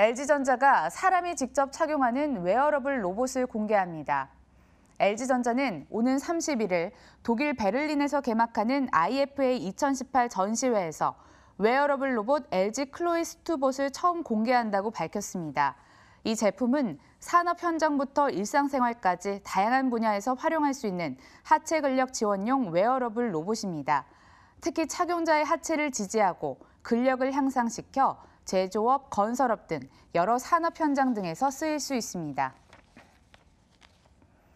LG전자가 사람이 직접 착용하는 웨어러블 로봇을 공개합니다. LG전자는 오는 31일 독일 베를린에서 개막하는 IFA 2018 전시회에서 웨어러블 로봇 LG 클로이 스투봇을 처음 공개한다고 밝혔습니다. 이 제품은 산업 현장부터 일상생활까지 다양한 분야에서 활용할 수 있는 하체 근력 지원용 웨어러블 로봇입니다. 특히 착용자의 하체를 지지하고 근력을 향상시켜 제조업, 건설업 등 여러 산업 현장 등에서 쓰일 수 있습니다.